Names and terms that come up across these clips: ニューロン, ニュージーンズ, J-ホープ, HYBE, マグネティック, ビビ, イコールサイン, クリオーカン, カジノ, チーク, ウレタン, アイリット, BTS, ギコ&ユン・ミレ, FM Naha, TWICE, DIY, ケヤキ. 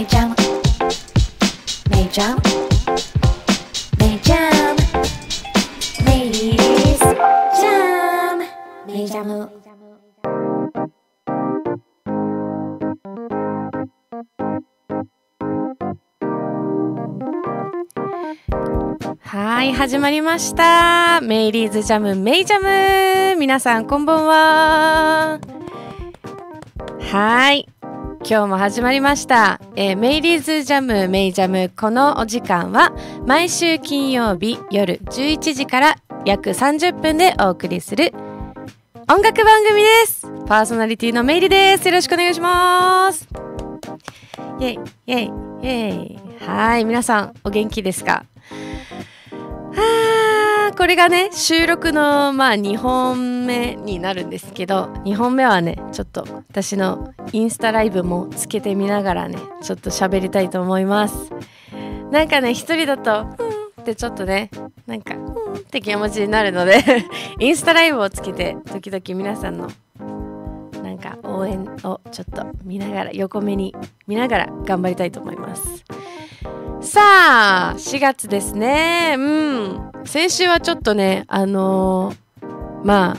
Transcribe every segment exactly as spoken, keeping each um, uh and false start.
メイジャムメイジャムメイジャムレディースジャムメイジャム。はい、始まりました。メイリーズジャムメイジャム、皆さんこんばんは。はい、今日も始まりました、えー、メイリーズジャムメイジャム。このお時間は毎週金曜日夜じゅういちじから約さんじゅっぷんでお送りする音楽番組です。パーソナリティのメイリです。よろしくお願いします。イエイイエイイエイ。はい、皆さんお元気ですか？はー、これがね、収録のまあにほんめになるんですけど、にほんめはねちょっと私のインスタライブもつけてみながらねちょっと喋りたいと思います。なんかね、一人だとうんってちょっとね、なんかうんって気持ちになるのでインスタライブをつけて時々皆さんのなんか応援をちょっと見ながら、横目に見ながら頑張りたいと思います。さあ、しがつですね。うん、先週はちょっとね、あのー、ま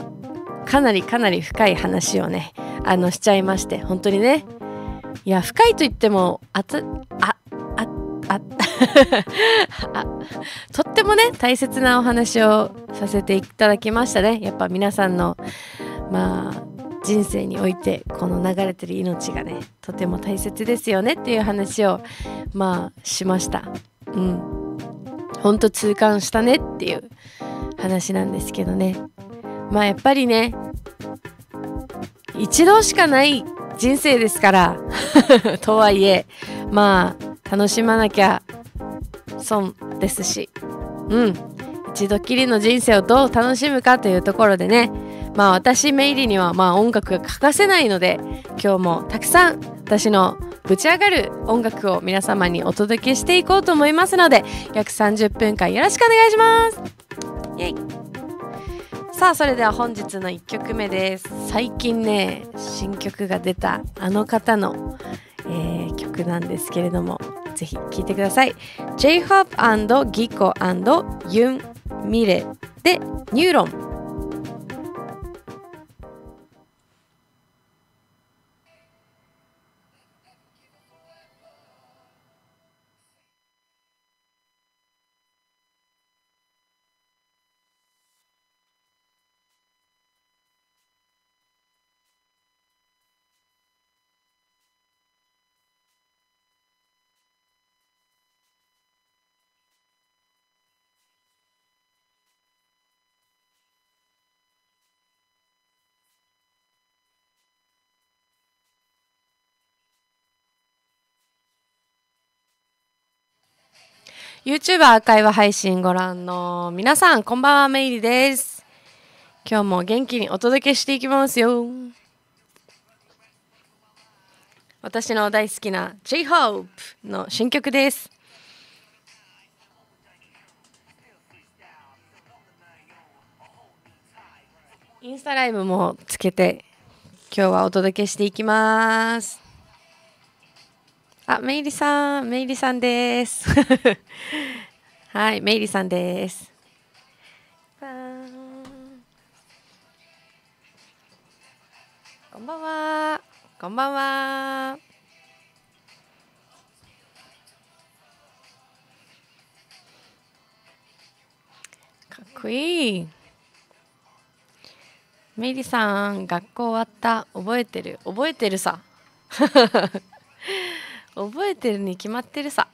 あかなりかなり深い話をね、あのしちゃいまして、本当にね、いや深いといってもあつああああとってもね大切なお話をさせていただきましたね。やっぱ皆さんのまあ人生においてこの流れてる命がねとても大切ですよねっていう話をまあしました。うん、ほんと痛感したねっていう話なんですけどね。まあやっぱりね、一度しかない人生ですからとはいえまあ楽しまなきゃ損ですし、うん、一度きりの人生をどう楽しむかというところでね、まあ私メイリにはまあ音楽が欠かせないので、今日もたくさん私のぶち上がる音楽を皆様にお届けしていこうと思いますので、約さんじゅっぷんかんよろしくお願いします。イエイ。さあ、それでは本日のいっきょくめです。最近ね新曲が出たあの方の、えー、曲なんですけれども、ぜひ聴いてください。 ジェイホープ ギコ&ユン・ミレでニューロン。YouTube アーカイブ配信ご覧の皆さん、こんばんは、メイリです。今日も元気にお届けしていきますよ。私の大好きな ジェイホープ の新曲です。インスタライブもつけて今日はお届けしていきます。あ、メイリさん、メイリさんです。はい、メイリさんです。こんばんは、こんばんは。かっこいい。メイリさん、学校終わった、覚えてる、覚えてるさ。覚えてるに決まってるさ。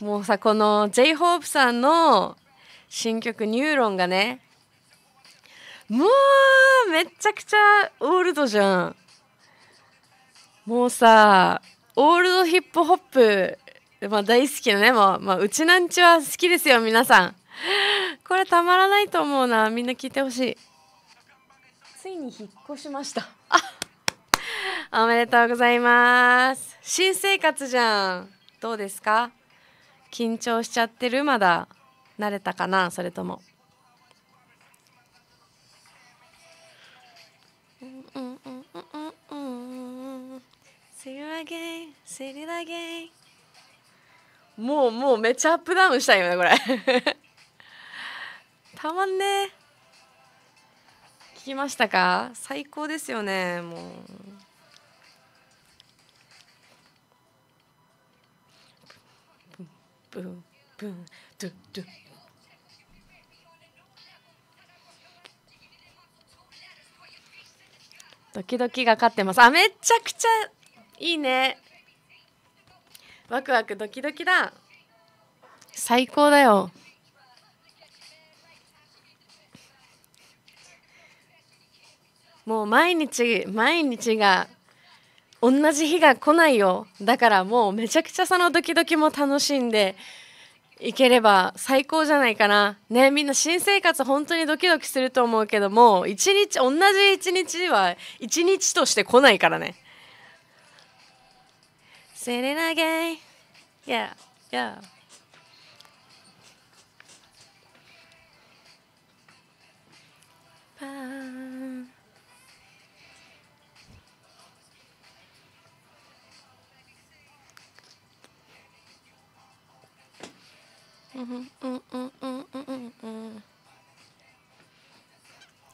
もうさ、この ジェイホープ さんの新曲「ニューロン」がね、もうめっちゃくちゃオールドじゃん。もうさ、オールドヒップホップ、まあ大好きなね、まあまあ、うちなんちは好きですよ皆さん。これたまらないと思うな、みんな聞いてほしい。ついに引っ越しました。あ、おめでとうございます。新生活じゃん。どうですか？緊張しちゃってる？まだ慣れたかな？それとも。もうもうめっちゃアップダウンしたいよねこれたまんね。聞きましたか？最高ですよね。もうブンブンドゥドゥドキドキが勝ってます。あ、めちゃくちゃいいね。ワクワクドキドキだ。最高だよ。もう毎日毎日が同じ日が来ないよ。だからもうめちゃくちゃそのドキドキも楽しんでいければ最高じゃないかな。ね、みんな新生活本当にドキドキすると思うけども、一日同じ一日は一日として来ないからね。セレナゲイ、yeah, yeah. パーン。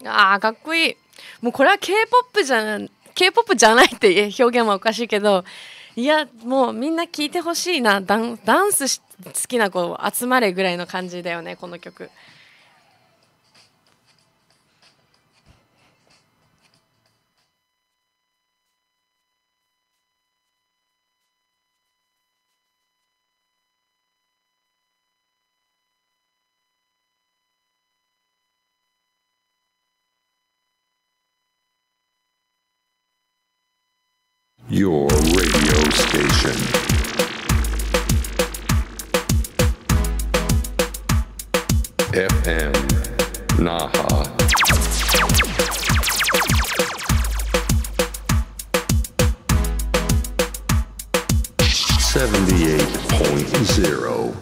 あー、かっこいい。もうこれは K-ポップ じゃな K-ポップ じゃないって表現もおかしいけど、いやもうみんな聴いてほしいな。ダン、ダンス好きな子集まれぐらいの感じだよねこの曲。Your radio station. F M Naha. seventy-eight point zero.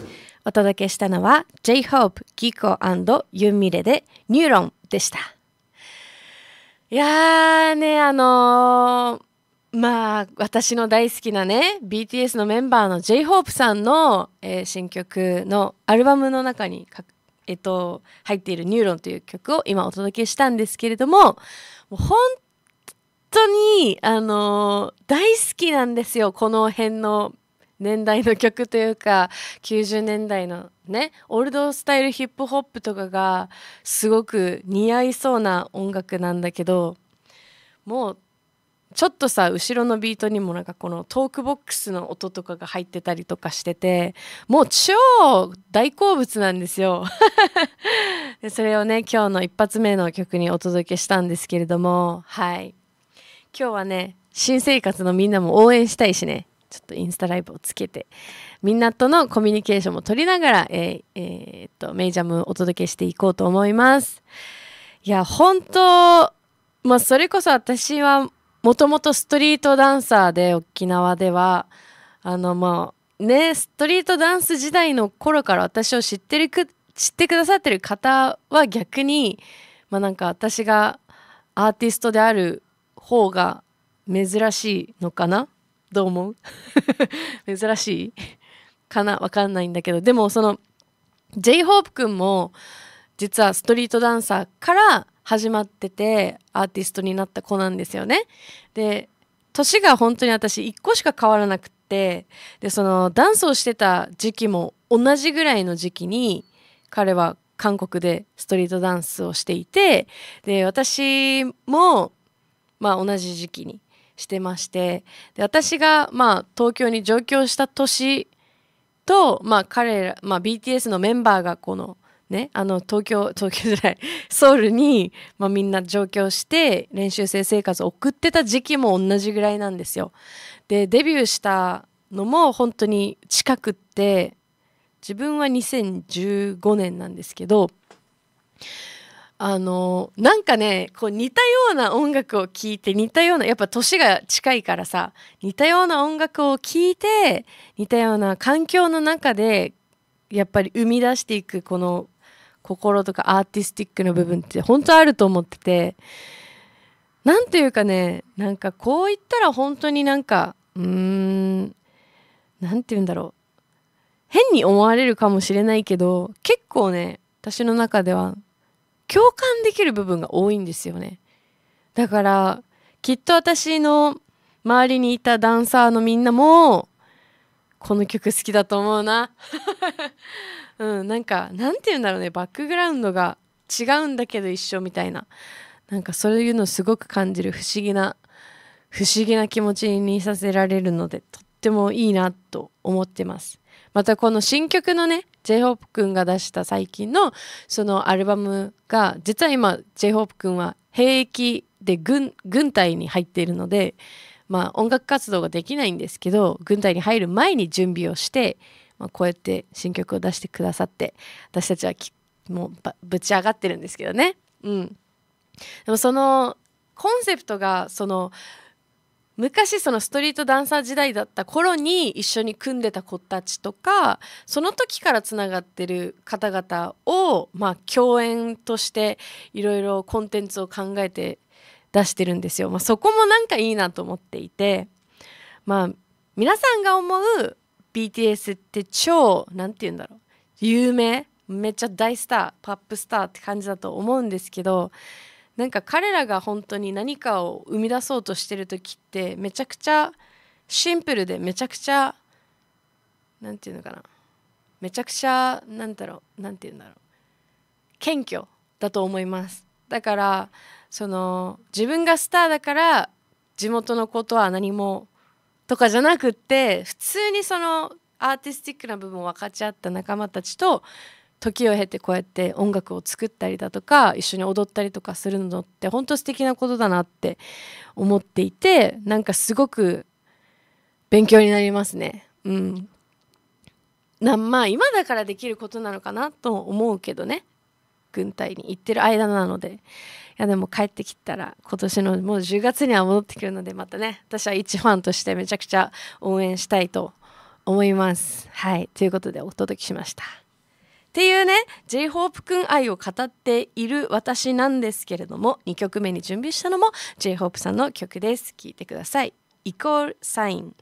お届けしたのは J-ホープ ギコ&ユンミレでニューロンでした。いやーね、あのー。まあ私の大好きなね ビーティーエス のメンバーの J-ホープ さんの、えー、新曲のアルバムの中にか、えっと、入っている「ニューロン」という曲を今お届けしたんですけれども、もう本当に、あのー、大好きなんですよこの辺の年代の曲というか、きゅうじゅうねんだいのねオールドスタイルヒップホップとかがすごく似合いそうな音楽なんだけど、もうちょっとさ後ろのビートにもなんかこのトークボックスの音とかが入ってたりとかしてて、もう超大好物なんですよでそれをね今日の一発目の曲にお届けしたんですけれども、はい、今日はね新生活のみんなも応援したいしね、ちょっとインスタライブをつけてみんなとのコミュニケーションも取りながら、えーえー、っとメイジャムをお届けしていこうと思います。いや本当、まあ、それこそ私はもともとストリートダンサーで、沖縄ではあのもうねストリートダンス時代の頃から私を知ってるく知ってくださってる方は逆に、まあ、なんか私がアーティストである方が珍しいのかな、どう思う珍しいかな、わかんないんだけど、でもその J-ホープ くんも実はストリートダンサーから始まっててアーティストになった子なんですよね。で年が本当に私いっこしか変わらなくて、でそのダンスをしてた時期も同じぐらいの時期に彼は韓国でストリートダンスをしていて、で私も、まあ、同じ時期にしてまして、で私が、まあ、東京に上京した年と、まあ彼らまあ、ビーティーエス のメンバーがこのね、あの東京東京じゃないソウルに、まあ、みんな上京して練習生生活を送ってた時期も同じぐらいなんですよ。でデビューしたのも本当に近くって、自分はにせんじゅうごねんなんですけど、あのなんかねこう似たような音楽を聴いて、似たようなやっぱ年が近いからさ似たような音楽を聴いて似たような環境の中でやっぱり生み出していくこの心とかアーティスティックな部分って本当あると思ってて、なんていうかね、なんかこう言ったら本当になんかうーんなんていうんだろう、変に思われるかもしれないけど、結構ね私の中では共感できる部分が多いんですよね。だからきっと私の周りにいたダンサーのみんなもこの曲好きだと思うなうん、なんかなんて言うんだろうね、バックグラウンドが違うんだけど一緒みたいな、なんかそういうのすごく感じる、不思議な不思議な気持ちにさせられるので、とってもいいなと思ってます。またこの新曲のね ジェイホープ くんが出した最近のそのアルバムが、実は今 ジェイホープ くんは兵役で 軍, 軍隊に入っているので、まあ、音楽活動ができないんですけど、軍隊に入る前に準備をして、まあ、こうやって新曲を出してくださって、私たちはきもうぶち上がってるんですけどね、うん、でもそのコンセプトがその昔そのストリートダンサー時代だった頃に一緒に組んでた子たちとか、その時からつながってる方々を、まあ、共演としていろいろコンテンツを考えて出してるんですよ。まあ、そこもなんかいいなと思っていて、まあ皆さんが思う ビーティーエス って超なんて言うんだろう、有名、めっちゃ大スター、ポップスターって感じだと思うんですけど、なんか彼らが本当に何かを生み出そうとしてる時ってめちゃくちゃシンプルで、めちゃくちゃなんていうのかな、めちゃくちゃなんだろう、なんて言うんだろう、謙虚だと思います。だからその自分がスターだから地元のことは何もとかじゃなくって、普通にそのアーティスティックな部分を分かち合った仲間たちと時を経てこうやって音楽を作ったりだとか一緒に踊ったりとかするのって本当素敵なことだなって思っていて、なんかすごく勉強になりますね。うん、なんまあ今だからできることなのかなと思うけどね、軍隊に行ってる間なので。いやでも帰ってきたら今年のもうじゅうがつには戻ってくるので、またね私は一ファンとしてめちゃくちゃ応援したいと思います。はい、ということでお届けしましたっていうね、 ジェイホープ くん愛を語っている私なんですけれども、にきょくめに準備したのも ジェイホープ さんの曲です。聴いてください。イコールサイン。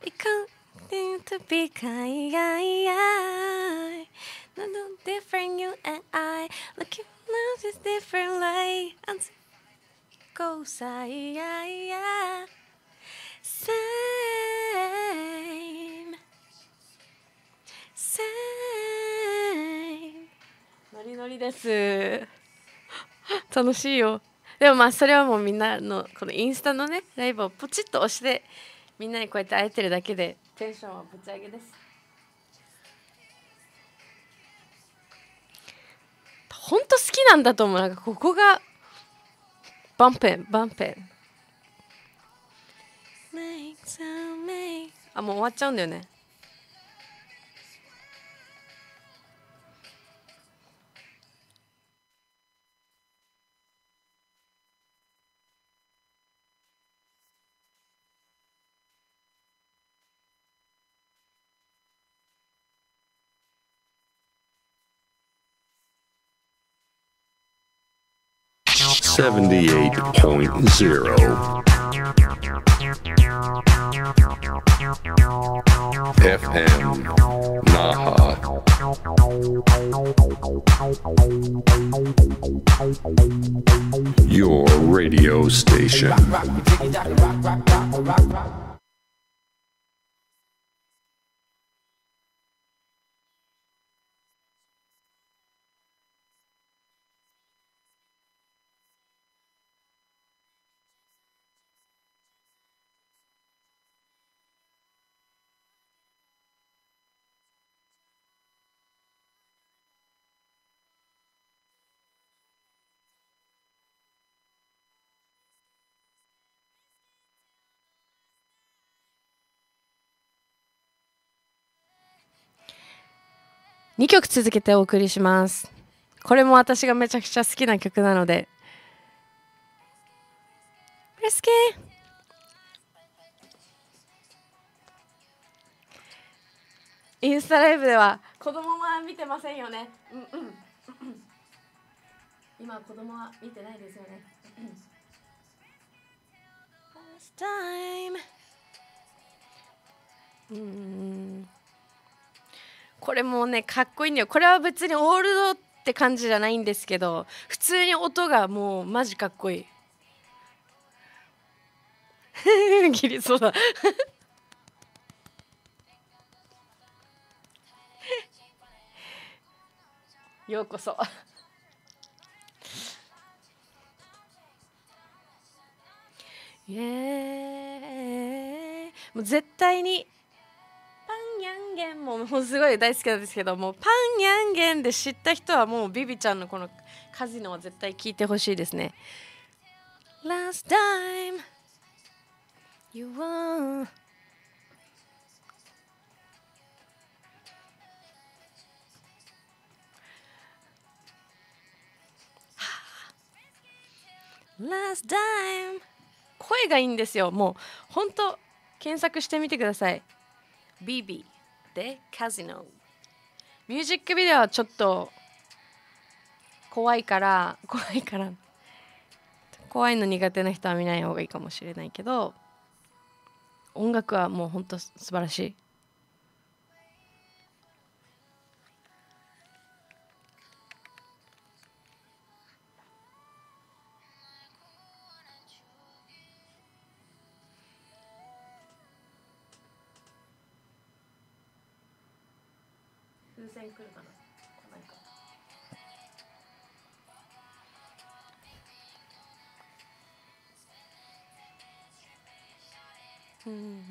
行こうto be海外 No different you and I Look you now just different light Go say Same Same ノリノリです楽しいよ。でもまあそれはもうみんなのこのインスタのねライブをポチッと押してみんなにこうやって会えてるだけでテンションはぶち上げです。本当好きなんだと思う。なんかここがバンペンバンペン。あもう終わっちゃうんだよね。セブンティエイトポイントゼロ エフエム Naha Your radio station にきょく続けてお送りします。これも私がめちゃくちゃ好きな曲なので、プレスケーインスタライブでは子供は見てませんよね。うんうん今子供は見てないですよね。First time。うん。これもねかっこいいんだよ。これは別にオールドって感じじゃないんですけど、普通に音がもうマジかっこいい。ギリそうだ。ようこそ。イエーイ。もう絶対にパンヤンゲンももうすごい大好きなんですけど、もうパンヤンゲンで知った人はもうビビちゃんのこのカジノは絶対聞いてほしいですね。Last time you won。Last time。声がいいんですよ。もう本当検索してみてください。ビビでカジノ。ミュージックビデオはちょっと怖いから怖いから怖いの苦手な人は見ない方がいいかもしれないけど、音楽はもう本当素晴らしい。来るかな、来ないか。うん。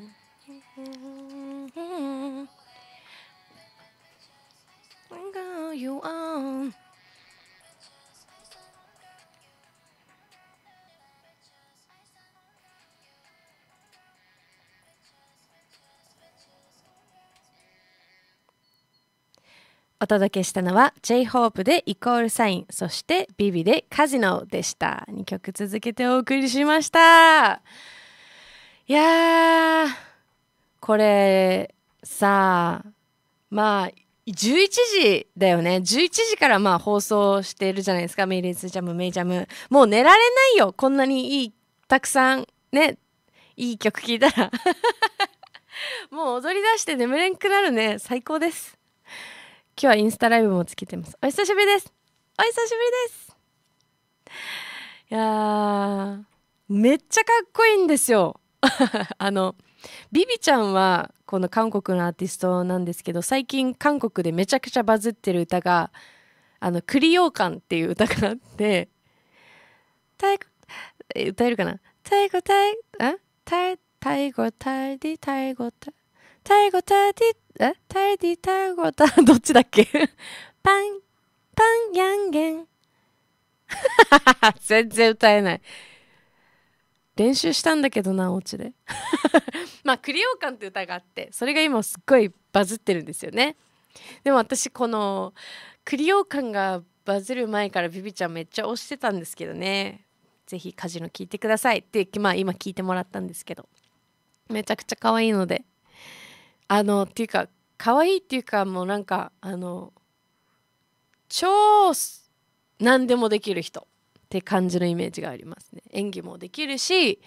Go you on。お届けしたのは ジェイホープ でイコールサイン、そしてビビでカジノでした。にきょく続けてお送りしました。いやー、これさあ、まあじゅういちじだよね。じゅういちじからまあ放送しているじゃないですか。メイレーズジャム、メイジャム。もう寝られないよ。こんなにいい、たくさんね、いい曲聴いたら。もう踊り出して眠れんくなるね。最高です。今日はインスタライブもつけてます。お久しぶりです。お久しぶりです。いやー、めっちゃかっこいいんですよ。あのビビちゃんはこの韓国のアーティストなんですけど、最近韓国でめちゃくちゃバズってる歌があのクリオーカンっていう歌があって、タイゴ歌えるかな？タイゴタイあタイタイゴタイディタイゴタイタイゴタイディえタイディタイゴタどっちだっけパンパンヤンゲン全然歌えない。練習したんだけどな、お家でまあクリオーカンって歌があって、それが今すっごいバズってるんですよね。でも私このクリオーカンがバズる前からビビちゃんめっちゃ推してたんですけどね。ぜひカジノ聴いてくださいって、まあ、今聴いてもらったんですけど、めちゃくちゃ可愛いので、あのっていうか可愛いっていうか、もうなんかあの超何でもできる人って感じのイメージがありますね。演技もできるし、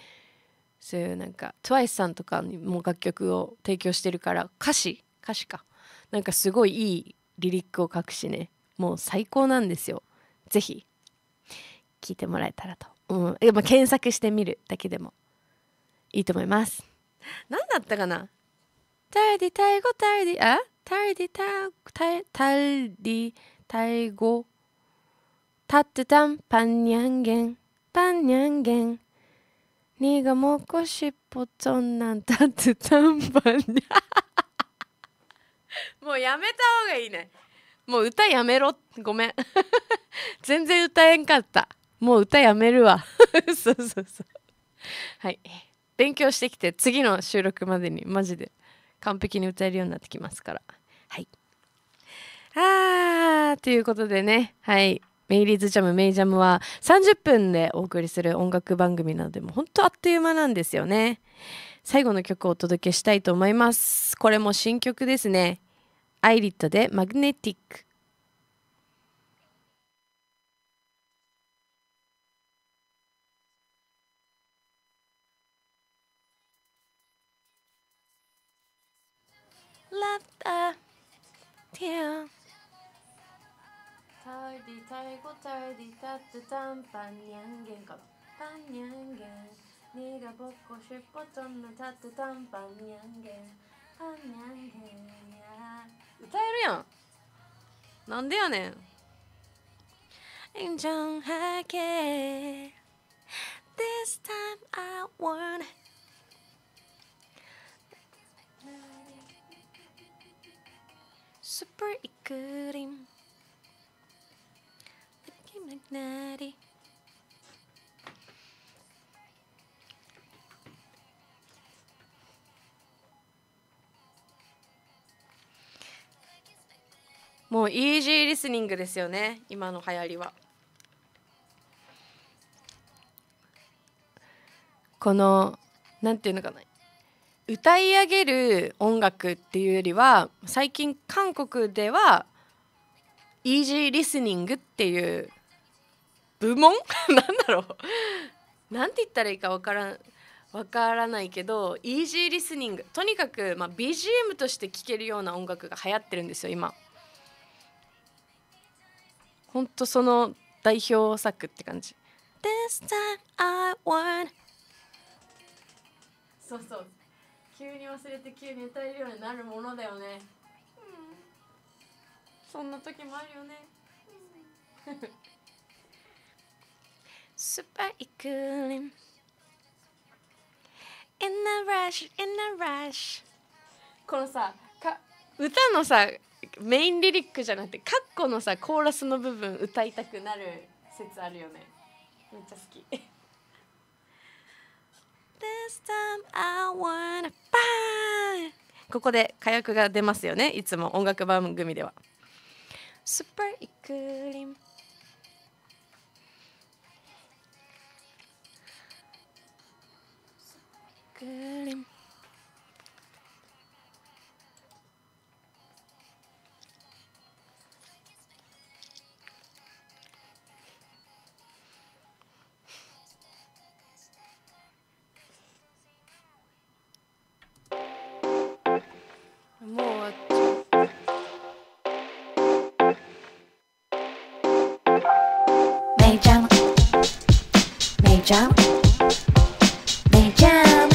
そういうなんか トゥワイス さんとかにも楽曲を提供してるから、歌詞歌詞かなんかすごいいいリリックを書くしね、もう最高なんですよ。ぜひ聴いてもらえたらと、うん、でも検索してみるだけでもいいと思います。何だったかな、タイディタイゴタイディあタイディタイタイディタイゴタットタンパンニャンゲンパンニャンゲンニガモコシポトンナンタットタンパンニャンもうやめた方がいいね。もう歌やめろ、ごめん全然歌えんかった。もう歌やめるわそうそうそう、はい、勉強してきて次の収録までにマジで完璧に歌えるようになってきますから。はい、あーということでね、はい、メイリーズジャムメイジャムはさんじゅっぷんでお送りする音楽番組なので、もうほんとあっという間なんですよね。最後の曲をお届けしたいと思います。これも新曲ですね。アイリットでマグネティック。Love the tear. Tardy, targo, tardy, tatu, tam, panyangen, ka, panyangen. 네가 벗고 싶었던 tatu, tam, panyangen, panyangen. 歌えるやん。なんでやねん。Don't hate. This time I won.スーパーイクリンもうイージーリスニングですよね、今の流行りは。このなんていうのかな、歌い上げる音楽っていうよりは、最近韓国ではイージーリスニングっていう部門なんだろう、なんて言ったらいいかわからん、わからないけど、イージーリスニング、とにかく、まあ、ビージーエム として聴けるような音楽が流行ってるんですよ今。ほんとその代表作って感じ。This time I won. そうそう、急に忘れて急に歌えるようになるものだよね、うん、そんな時もあるよね、うん、スパイクリン In a rush, in a rush このさか、歌のさメインリリックじゃなくてカッコのさコーラスの部分歌いたくなる説あるよね、めっちゃ好き。This time I wanna find. ここで火薬が出ますよね、いつも音楽番組では。スーパーイクリン。スーパーイクリン。メイジャムメイジャムメイジャム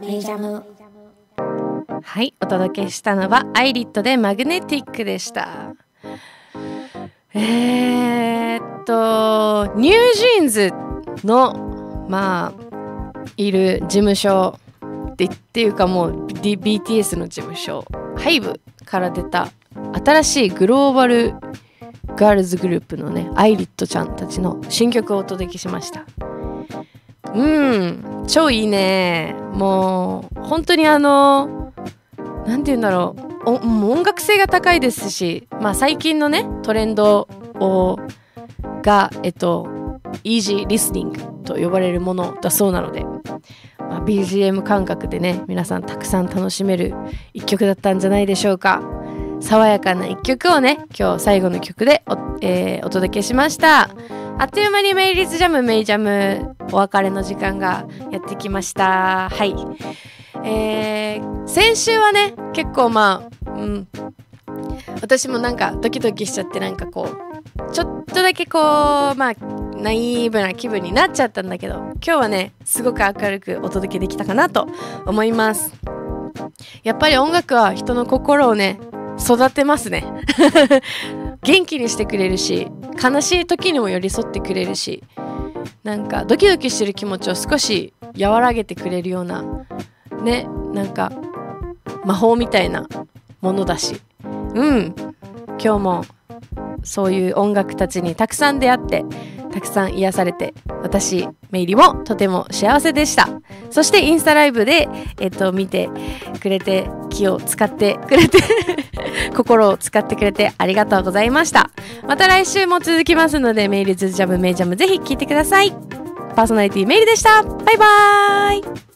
メイジャム。はい、お届けしたのはアイリットでマグネティックでした。えー、っとニュージーンズのまあいる事務所ってっていうか、もう ビーティーエス の事務所 ハイブ から出た新しいグローバルガールズグループのね、アイリットちゃんたちの新曲をお届けしました。うん、超いいね。もう本当にあのなんて言うんだろう、お音楽性が高いですし、まあ、最近のねトレンドをが、えっと、イージーリスニングと呼ばれるものだそうなので、まあ、ビージーエム 感覚でね皆さんたくさん楽しめる一曲だったんじゃないでしょうか。爽やかな一曲をね、今日最後の曲で お,、えー、お届けしました。あっという間にメイリーズジャムメイジャムお別れの時間がやってきました。はい。えー、先週はね結構まあ、うん、私もなんかドキドキしちゃって、なんかこうちょっとだけこうまあナイーブな気分になっちゃったんだけど、今日はねすごく明るくお届けできたかなと思います。やっぱり音楽は人の心をね育てますね元気にしてくれるし、悲しい時にも寄り添ってくれるし、なんかドキドキしてる気持ちを少し和らげてくれるようなね、なんか魔法みたいなものだし、うん、今日もそういう音楽たちにたくさん出会ってたくさん癒されて、私メイリもとても幸せでした。そしてインスタライブで、えっと、見てくれて、気を使ってくれて心を使ってくれてありがとうございました。また来週も続きますので、メイリーズジャムメイジャムぜひ聞いてください。パーソナリティメイリーでした。バイバーイ。